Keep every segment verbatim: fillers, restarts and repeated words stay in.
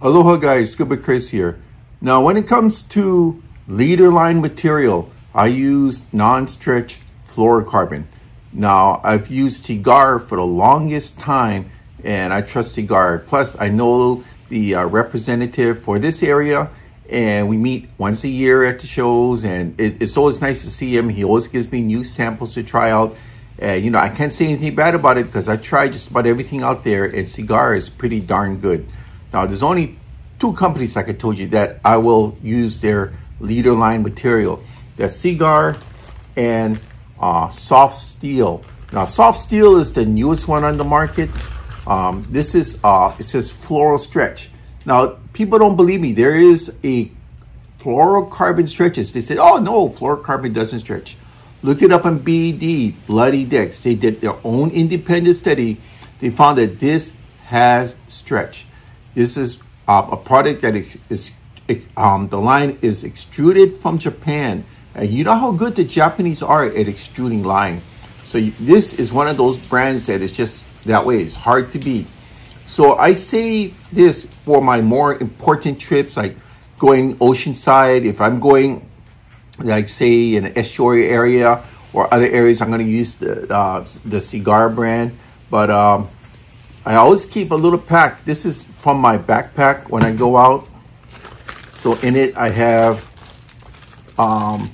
Aloha guys, Scuba Chris here. Now when it comes to leader line material, I use non-stretch fluorocarbon. Now I've used Tegar for the longest time and I trust Tegar. Plus I know the uh, representative for this area and we meet once a year at the shows, and it, it's always nice to see him. He always gives me new samples to try out. And you know, I can't say anything bad about it because I tried just about everything out there and Tegar is pretty darn good. Now, there's only two companies, like I told you, that I will use their leader line material. That's Tegar and uh, Soft Steel. Now, Soft Steel is the newest one on the market. Um, this is, uh, it says Fluoro-Stretch. Now, people don't believe me. There is a fluorocarbon stretches. They said, oh, no, fluorocarbon doesn't stretch. Look it up on B D, Bloody Decks. They did their own independent study. They found that this has stretch. This is uh, a product that is, is um, the line is extruded from Japan. And you know how good the Japanese are at extruding line. So you, this is one of those brands that is just that way. It's hard to beat. So I save this for my more important trips, like going oceanside. If I'm going, like say, in an estuary area or other areas, I'm going to use the, uh, the Tegar brand. But um, I always keep a little pack. This is from my backpack when I go out. So in it, I have um,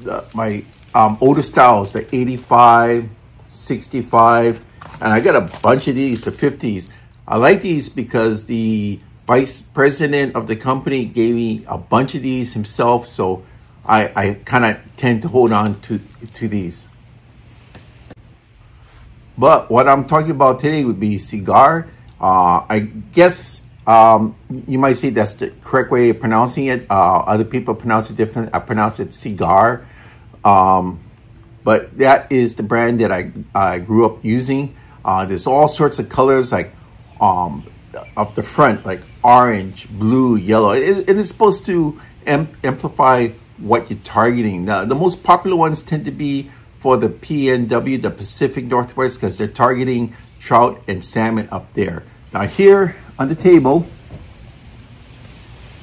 the, my um, older styles, the eighty-five, sixty-five, and I got a bunch of these, the fifties. I like these because the vice president of the company gave me a bunch of these himself, so I, I kind of tend to hold on to, to these. But what I'm talking about today would be Tegar. Uh, I guess um, you might say that's the correct way of pronouncing it. Uh, other people pronounce it different. I pronounce it Tegar. Um, but that is the brand that I, I grew up using. Uh, there's all sorts of colors, like um, up the front, like orange, blue, yellow. It, it is supposed to am amplify what you're targeting. Now, the most popular ones tend to be for the P N W, the Pacific Northwest, because they're targeting trout and salmon up there. Now here on the table,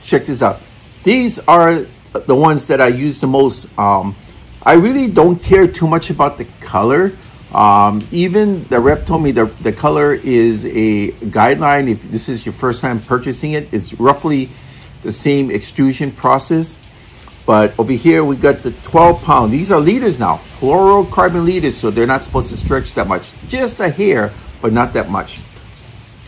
check this out. These are the ones that I use the most. Um, I really don't care too much about the color. Um, even the rep told me the, the color is a guideline. If this is your first time purchasing it, it's roughly the same extrusion process. But over here, we got the twelve pound. These are leaders now, fluorocarbon leaders, so they're not supposed to stretch that much. Just a hair, but not that much.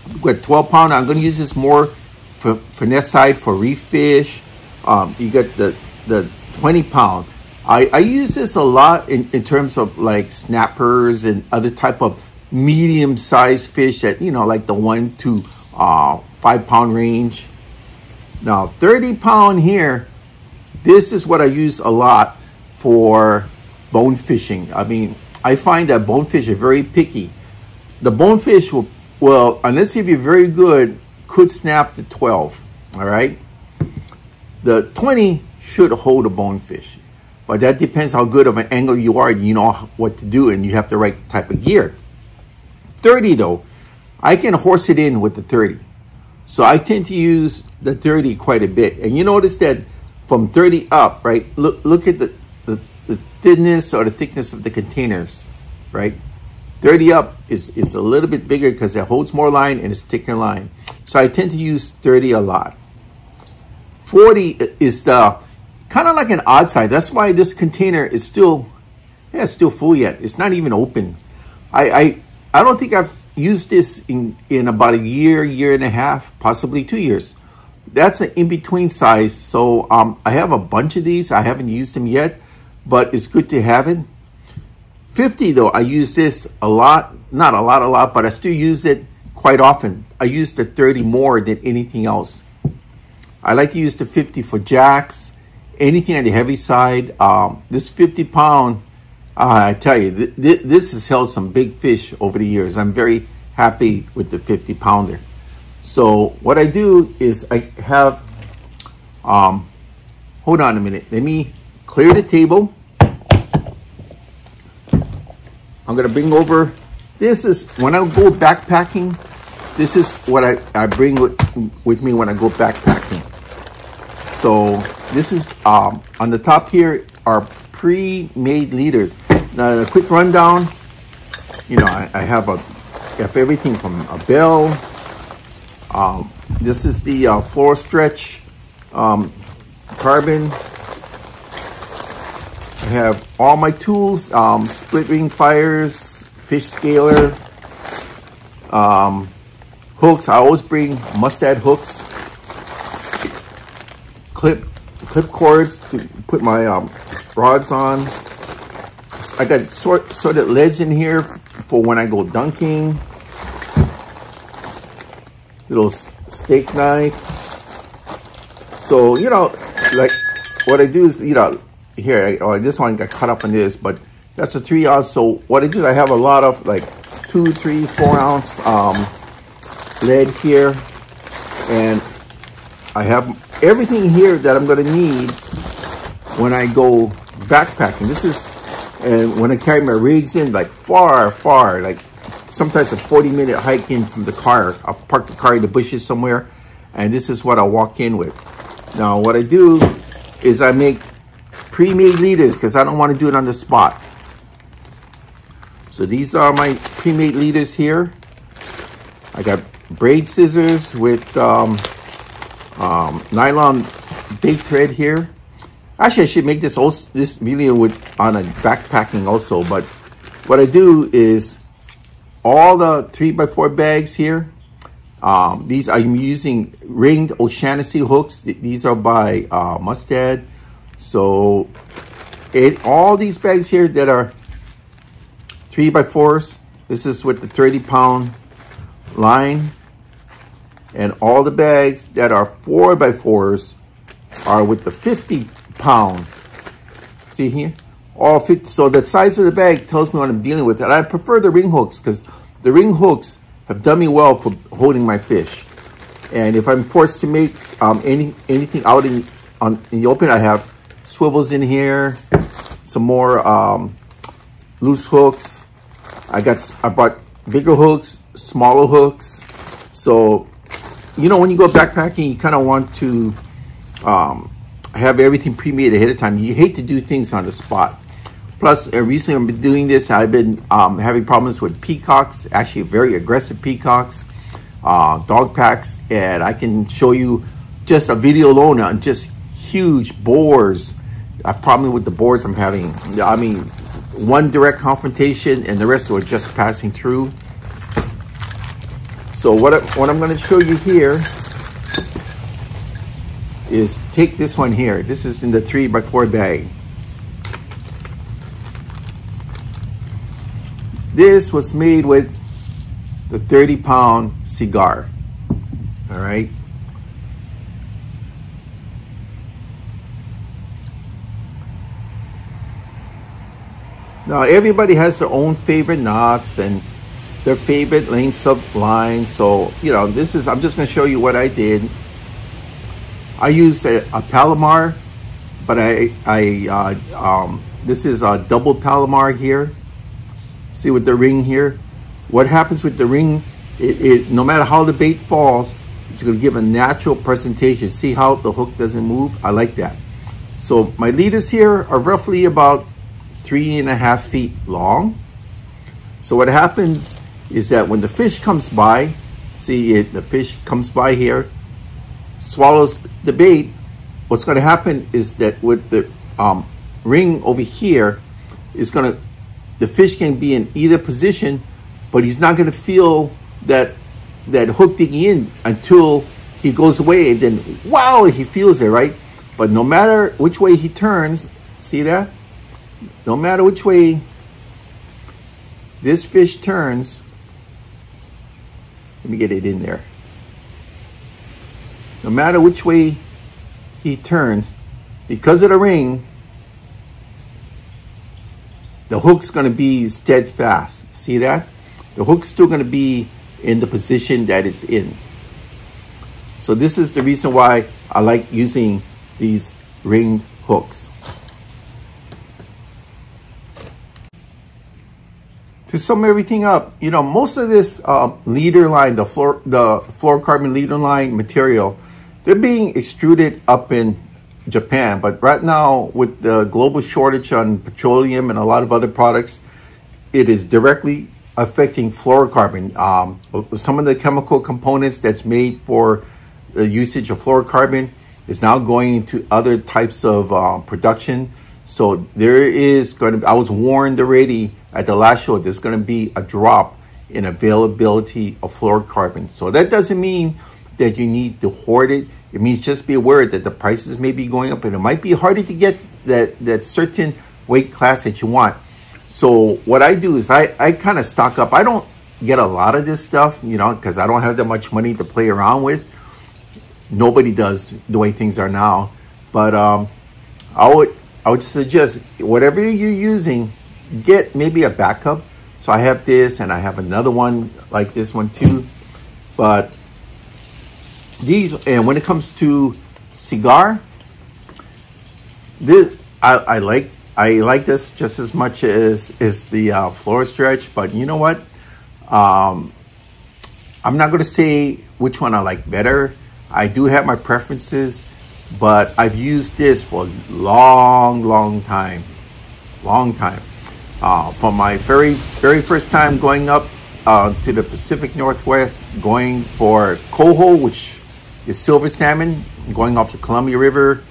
We've got twelve pound. I'm gonna use this more for finesse side, for reef fish. Um, you got the, the twenty pound. I, I use this a lot in, in terms of like snappers and other type of medium sized fish that, you know, like the one to uh, five pound range. Now, thirty pound here. This is what I use a lot for bone fishing. I mean, I find that bonefish are very picky. The bonefish will, well, unless if you're very good, could snap the twelve, all right? The twenty should hold a bonefish, but that depends how good of an angler you are and you know what to do and you have the right type of gear. thirty though, I can horse it in with the thirty. So I tend to use the thirty quite a bit. And you notice that from thirty up, right? Look, look at the, the, the thinness or the thickness of the containers, right? thirty up is, is a little bit bigger because it holds more line and it's thicker line. So I tend to use thirty a lot. forty is the, kind of like an odd side. That's why this container is still, yeah, it's still full yet. It's not even open. I, I, I don't think I've used this in, in about a year, year and a half, possibly two years. That's an in-between size, so um, I have a bunch of these. I haven't used them yet, but it's good to have it. fifty, though, I use this a lot. Not a lot, a lot, but I still use it quite often. I use the thirty more than anything else. I like to use the fifty for jacks, anything on the heavy side. Um, this fifty pound, uh, I tell you, th th this has held some big fish over the years. I'm very happy with the fifty pounder. So what I do is I have, um, hold on a minute. Let me clear the table. I'm going to bring over, this is, when I go backpacking, This is what I, I bring with, with me when I go backpacking. So this is, um, on the top here are pre-made leaders. Now a quick rundown, you know, I, I have a, I have everything from a bell. Um, this is the uh, Fluoro-Stretch um, carbon. I have all my tools, um, split ring pliers, fish scaler, um, hooks. I always bring Mustad hooks, clip clip cords to put my um, rods on. I got sort, sorted leads in here for when I go dunking. Little steak knife. So, you know, like what I do is, you know, here, or this one got cut up in this, but that's a three ounce. So what I do is I have a lot of like two, three, four ounce um, lead here. And I have everything here that I'm gonna need when I go backpacking. This is, and when I carry my rigs in, like far, far, like sometimes a forty minute hike in from the car. I'll park the car in the bushes somewhere. And this is what I walk in with. Now what I do is I make pre-made leaders because I don't want to do it on the spot. So these are my pre-made leaders here. I got braid scissors with um, um, nylon big thread here. Actually, I should make this also, this video with on a backpacking also. But what I do is all the three by four bags here. Um, these I'm using ringed O'Shaughnessy hooks. These are by uh, Mustad. So, it all these bags here that are three by fours. This is with the thirty pound line, and all the bags that are four by fours are with the fifty pound. See here, all fifty. So the size of the bag tells me what I'm dealing with, and I prefer the ring hooks because the ring hooks have done me well for holding my fish. And if I'm forced to make um, any anything out in on in the open, I have swivels in here, some more um, loose hooks. I got, I bought bigger hooks, smaller hooks. So, you know, when you go backpacking, you kind of want to um, have everything pre-made ahead of time. You hate to do things on the spot. Plus, uh, recently I've been doing this. I've been um, having problems with peacocks, actually very aggressive peacocks, uh, dog packs. And I can show you just a video alone on just huge boars. I problem with the boards I'm having. I mean, one direct confrontation and the rest were just passing through. So what, I, what I'm gonna show you here is take this one here. This is in the three by four bag. This was made with the thirty pound cigar, all right? Now, everybody has their own favorite knots and their favorite lengths of line. So, you know, this is, I'm just going to show you what I did. I used a, a Palomar, but I, I uh, um, this is a double Palomar here. See with the ring here? What happens with the ring, it, it no matter how the bait falls, it's going to give a natural presentation. See how the hook doesn't move? I like that. So my leaders here are roughly about three and a half feet long. So what happens is that when the fish comes by, see it, the fish comes by here, swallows the bait, what's gonna happen is that with the um, ring over here, is gonna, the fish can be in either position, but he's not gonna feel that, that hook digging in until he goes away, and then, wow, he feels it, right? But no matter which way he turns, see that? No matter which way this fish turns, let me get it in there. No matter which way he turns, because of the ring, the hook's gonna be steadfast. See that? The hook's still gonna be in the position that it's in. So this is the reason why I like using these ringed hooks. to sum everything up, you know, most of this uh, leader line, the fluor, the fluorocarbon leader line material, they're being extruded up in Japan. But right now, with the global shortage on petroleum and a lot of other products, it is directly affecting fluorocarbon. Um, some of the chemical components that's made for the usage of fluorocarbon is now going into other types of uh, production. So there is going to be, I was warned already at the last show, there's going to be a drop in availability of fluorocarbon. So that doesn't mean that you need to hoard it. It means just be aware that the prices may be going up and it might be harder to get that, that certain weight class that you want. So what I do is I, I kind of stock up. I don't get a lot of this stuff, you know, because I don't have that much money to play around with. Nobody does the way things are now. But um, I would, I would suggest whatever you're using, get maybe a backup. So I have this and I have another one like this one too. But these, and when it comes to cigar, this I, I like I like this just as much as is the uh, Fluoro-Stretch. But you know what, um, I'm not going to say which one I like better. I do have my preferences, but I've used this for a long long time long time Uh, from my very, very first time going up uh, to the Pacific Northwest, going for coho, which is silver salmon, going off the Columbia River,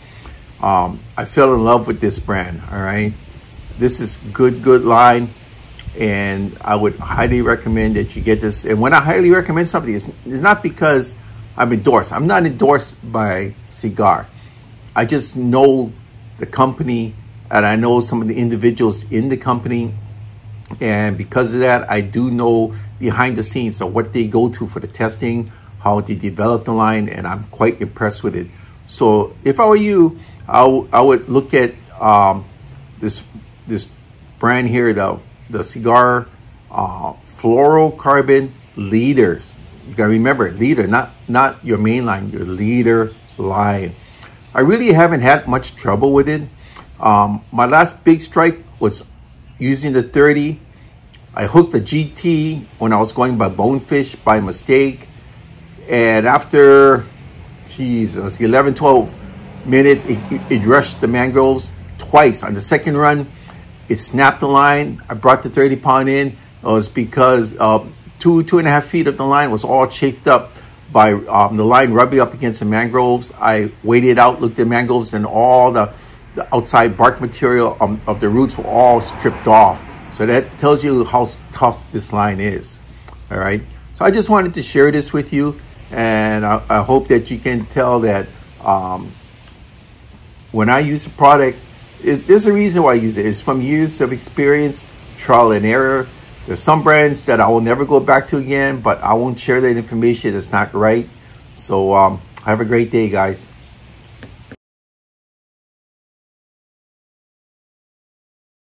um, I fell in love with this brand, all right? This is good, good line, and I would highly recommend that you get this. And when I highly recommend something, it's, it's not because I'm endorsed. I'm not endorsed by Cigar. I just know the company, and I know some of the individuals in the company. And because of that, I do know behind the scenes of what they go to for the testing, how they develop the line, and I'm quite impressed with it. So if I were you, I, I would look at um, this this brand here, the, the Cigar uh, Fluorocarbon Leaders. You gotta remember, leader, not, not your main line, your leader line. I really haven't had much trouble with it. Um, my last big strike was using the thirty. I hooked the G T when I was going by bonefish by mistake. And after, geez, let's see, eleven, twelve minutes, it, it rushed the mangroves twice. On the second run, it snapped the line. I brought the thirty pound in. It was because uh, two, two and a half feet of the line was all chafed up by um, the line rubbing up against the mangroves. I waited out, looked at mangroves, and all the The outside bark material um, of the roots were all stripped off. So that tells you how tough this line is. All right. So I just wanted to share this with you. And I, I hope that you can tell that um, when I use a product, it, there's a reason why I use it. It's from years of experience, trial and error. There's some brands that I will never go back to again, but I won't share that information. It's not right. So um, have a great day, guys.